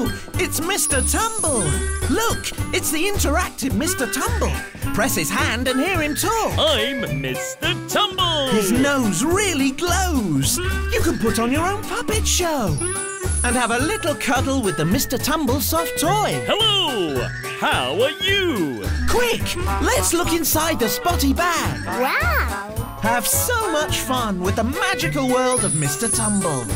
Oh, it's Mr. Tumble. Look, it's the interactive Mr. Tumble. Press his hand and hear him talk. I'm Mr. Tumble. His nose really glows. You can put on your own puppet show and have a little cuddle with the Mr. Tumble soft toy. Hello, how are you? Quick, let's look inside the spotty bag. Wow. Have so much fun with the magical world of Mr. Tumble.